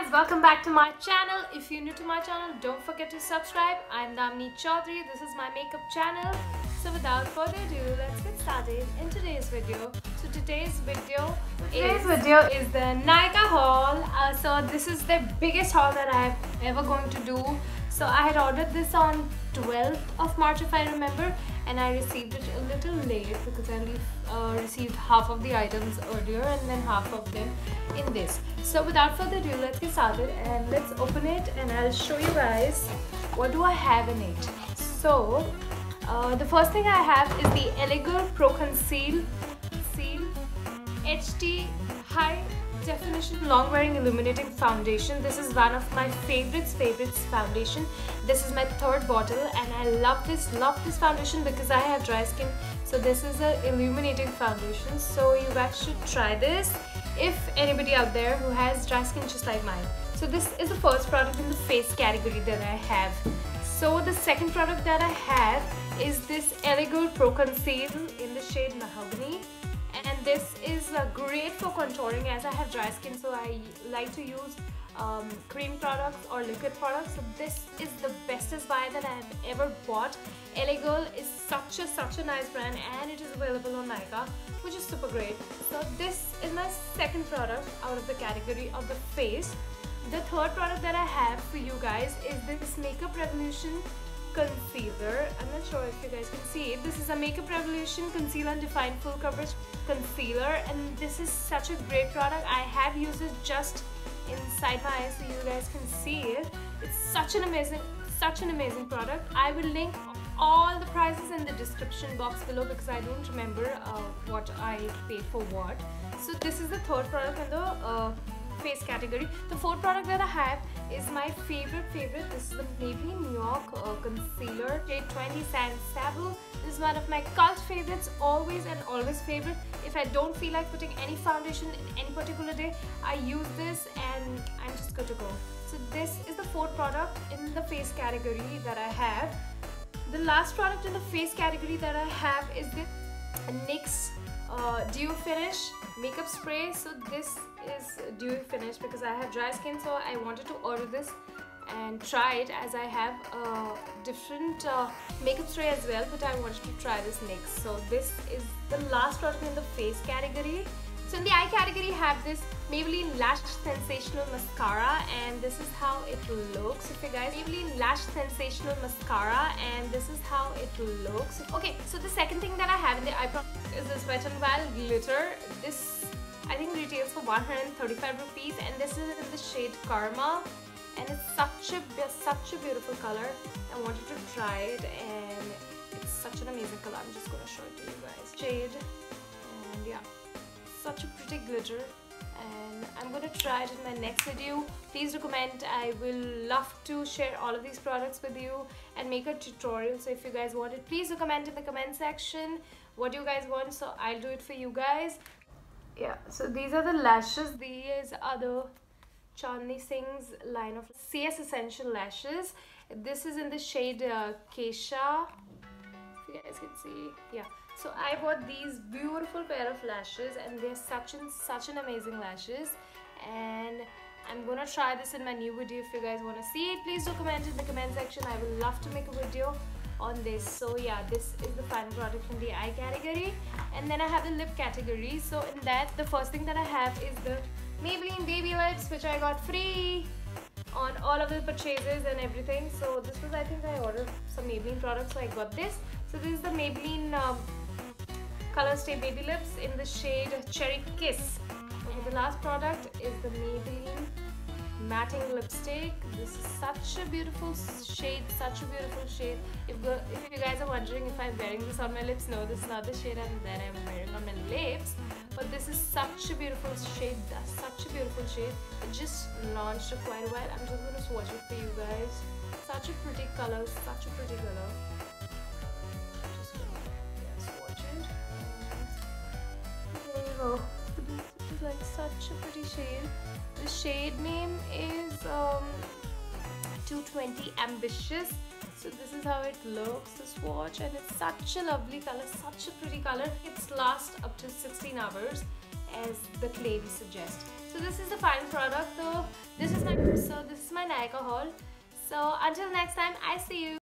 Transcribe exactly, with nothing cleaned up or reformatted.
guys, welcome back to my channel. If you're new to my channel, don't forget to subscribe. I'm Damini Chaudhary. This is my makeup channel. So without further ado, let's get started in today's video. So today's video, today's is, video is the Nykaa haul. Uh, so this is the biggest haul that I'm ever going to do. So I had ordered this on twelfth of March, if I remember, and I received it a little late because I uh, received half of the items earlier and then half of them in this. So without further ado, let's get started and let's open it, and I'll show you guys what do I have in it. So uh, the first thing I have is the L A. Girl Pro Conceal Seal H D High Definition Long Wearing Illuminating Foundation. This is one of my favorites favorites foundation. This is my third bottle and I love this love this foundation because I have dry skin, so this is a illuminating foundation, so you guys should try this if anybody out there who has dry skin just like mine. So this is the first product in the face category that I have. So the second product that I have is this L A. Girl Pro Conceal in the shade Mahogany. And this is uh, great for contouring, as I have dry skin, so I like to use um, cream products or liquid products. So this is the bestest buy that I have ever bought. L A. Girl is such a such a nice brand, and it is available on Nykaa, which is super great. So this is my second product out of the category of the face. The third product that I have for you guys is this Makeup Revolution Concealer. I'm not sure if you guys can see it. This is a Makeup Revolution Conceal and Define Full Coverage Concealer, and this is such a great product. I have used it just inside my eyes, so you guys can see it. It's such an amazing, such an amazing product. I will link all the prices in the description box below because I don't remember uh, what I paid for what. So this is the third product in the uh, face category. The fourth product that I have is my favorite favorite. This is the Maybelline New York uh, Concealer Shade twenty Sand Sable. This is one of my cult favorites, always and always favorite. If I don't feel like putting any foundation in any particular day, I use this and I'm just good to go. So this is the fourth product in the face category that I have. The last product in the face category that I have is the N Y X Uh, dew finish makeup spray. So this is dew finish because I have dry skin, so I wanted to order this and try it, as I have a different uh, makeup spray as well, but I wanted to try this next. So this is the last product in the face category. So in the eye category, I have this Maybelline Lash Sensational Mascara, and this is how it looks. If you guys, Maybelline Lash Sensational Mascara, and this is how it looks. Okay, so the second thing that I have in the eye product is this Wet n Wild glitter. This I think retails for one hundred thirty-five rupees, and this is in the shade Karma, and it's such a such a beautiful color. I wanted to try it, and it's such an amazing color. I'm just gonna show it to you guys. Shade, and yeah, such a pretty glitter, and I'm gonna try it in my next video. Please do comment. I will love to share all of these products with you and make a tutorial. So if you guys want it, please do comment in the comment section what you guys want, so I'll do it for you guys. Yeah, so these are the lashes. These are the Chandni Singh's line of C S Essential lashes. This is in the shade uh, Kesha, if you guys can see. Yeah, so I bought these beautiful pair of lashes, and they're such and such an amazing lashes, and I'm gonna try this in my new video. If you guys want to see it, please do comment in the comment section. I would love to make a video on this. So yeah, this is the final product from the eye category, and then I have the lip category. So in that, the first thing that I have is the Maybelline Baby Lips, which I got free on all of the purchases and everything. So this was, I think I ordered some Maybelline products, so I got this. So this is the Maybelline um, Color Stay Baby Lips in the shade Cherry Kiss. Okay, the last product is the Maybelline Matting Lipstick. This is such a beautiful shade, such a beautiful shade. If, if you guys are wondering if I'm wearing this on my lips, no, this is not the shade I'm, that I'm wearing on my lips. But this is such a beautiful shade, such a beautiful shade. It just launched quite a while. I'm just going to swatch it for you guys. Such a pretty color, such a pretty color. Oh, this is like such a pretty shade. The shade name is um, two twenty Ambitious. So this is how it looks, the swatch, and it's such a lovely color, such a pretty color. It's last up to sixteen hours, as the clay suggests. So this is the final product. So this is my So this is my Nykaa haul. So until next time, I see you.